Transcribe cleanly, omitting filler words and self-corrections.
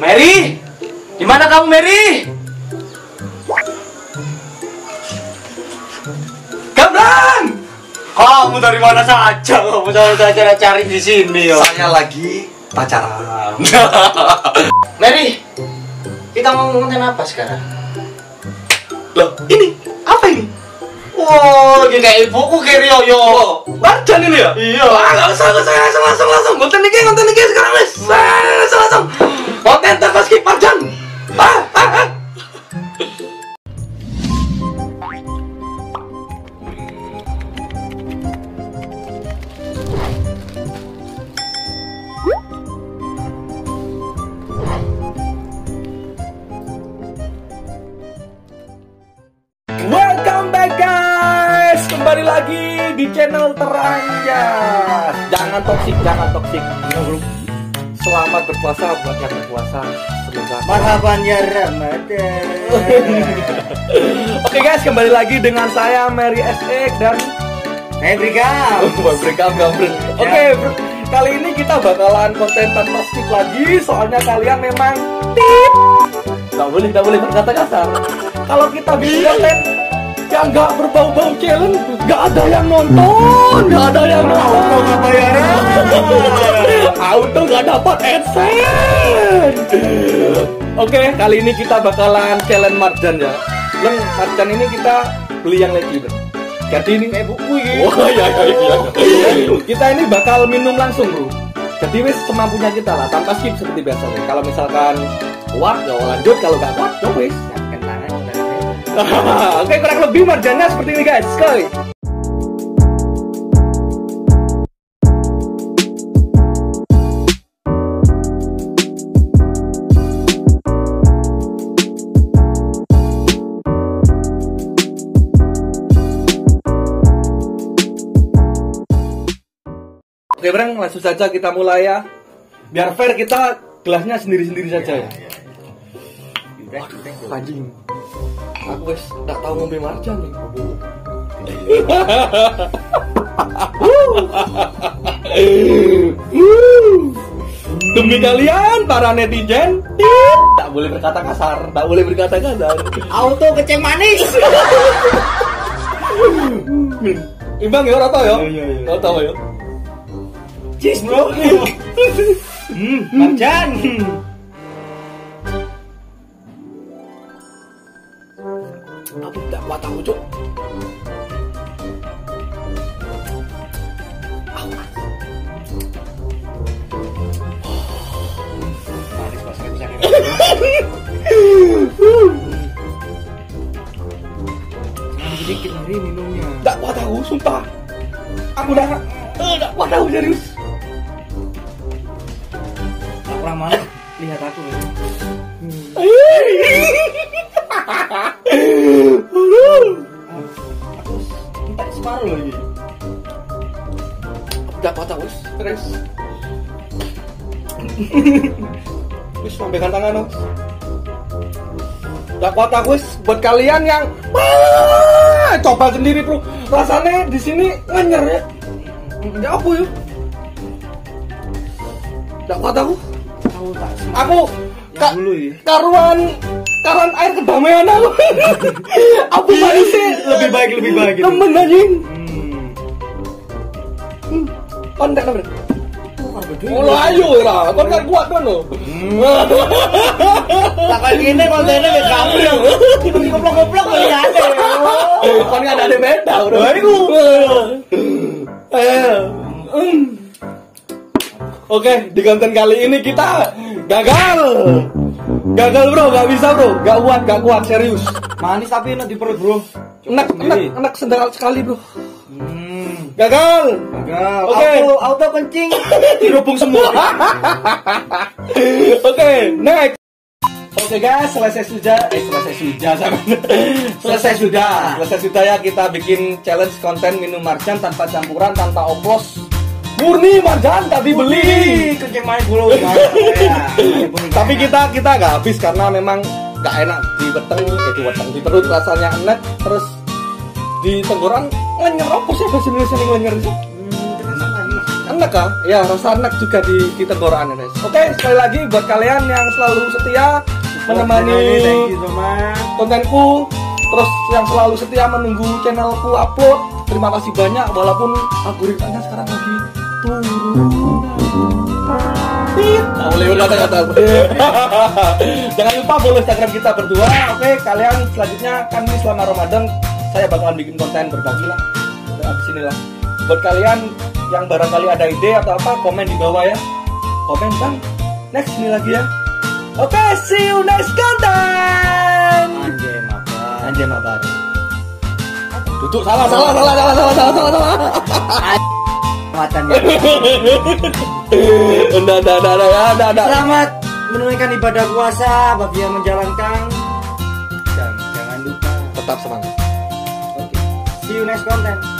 Merry, di mana kamu, Merry? Gamblang! Kamu dari mana saja? Kamu saja cari di sini ya. Saya lagi pacaran. Merry, kita mau ngomongin apa sekarang? Loh, ini apa ini? Wow, ini kayak ibuku kayak Rioyo. Marjan ini ya? Iya. Wah, gak usah, langsung. Konten ini sekarang wes. Langsung. Konten terus skip Marjan. Ah. Channel Teranjas, jangan toksik. Selamat berpuasa buat yang berpuasa. Marhaban ya Ramadan. Oke guys, kembali lagi dengan saya Merry SX dan Hendrika. Oke, kali ini kita bakalan konten tanpa skip lagi, soalnya kalian memang nggak boleh berkata kasar. Kalau kita bikin konten yang nggak berbau-bau challenge, nggak ada yang nonton, auto nggak bayaran, auto nggak dapat adsense. Oke, kali ini kita bakalan challenge Marjan ya. Leng, Marjan ini kita beli yang lagi bro. Jadi ini kayak buku gitu. Oh iya. Kita ini bakal minum langsung bro. Jadi wis semampunya kita lah, tanpa skip seperti biasa. Kalau misalkan kuat, ya lanjut. Kalau nggak kuat, ya wis. Oke, kurang lebih Marjannya seperti ini guys. Sekali. Oke Brang, langsung saja kita mulai ya. Biar fair kita gelasnya sendiri-sendiri saja ya. Waduh, anjing. Aku wes tak tahu ngombe Marjan nih. Demi kalian para netizen, tak boleh berkata kasar, Auto keceng manis. Imbang ya, rata ya. Rata ya. Cheers bro. Marjan. Aku tidak kuat tahu cok. Sedikit lagi minumnya. Tidak kuat tahu, sumpah. Aku dah tidak kuat tahu serius. Tak lama lihat aku. Aku minta separuh lagi. Dapat aku stres. Wis lambaikan tangan aku. Dapat aku buat kalian yang coba sendiri bro. Rasanya di sini ngenyer ya. Enggak apa ya. Dapat aku. Aku karuan. Karan air kedamaian aku. Aku tadi sih lebih baik. Temen anjing. Kontak temen. Oh ayo lah, kon kan kuat kan lo. Tak kayak gini kontennya wis kabur. Goblok-goblok kali ade. Kon kan ada beda bro. Iku. Oke, di konten kali ini kita gagal bro, gak bisa bro, gak kuat serius. Manis tapi enak di perut bro. Enak sendal sekali bro. Gagal. Oke. Auto kencing dirubung semua. Oke, next. Oke guys, selesai sudah ya kita bikin challenge konten minum Marjan tanpa campuran, tanpa oplos. Murni Marjan tadi beli kencing main bulu. Tapi kita nggak habis karena memang nggak enak di weteng, di perut rasanya enak, terus di tenggorak ngenyerok sih, bahasa Indonesia ngenyerok. bakal ya rasa enak juga di tenggorokan ya guys. Oke, sekali lagi buat kalian yang selalu setia menemani kontenku, terus yang selalu setia menunggu channelku upload, terima kasih banyak walaupun algoritmanya sekarang lagi turun. Jangan lupa follow Instagram kita berdua. Oke, kalian selanjutnya kan ini selama Ramadan saya bakalan bikin konten berbagi lah. Abis inilah buat kalian yang barangkali ada ide atau apa, komen di bawah ya. Komen bang, next ini lagi ya. Oke, see you next konten. Anjay mabar, anjay mabar. Tutup salah. Selamat menunaikan ibadah puasa bagi yang menjalankan, dan jangan lupa tetap semangat. Oke, see you next content.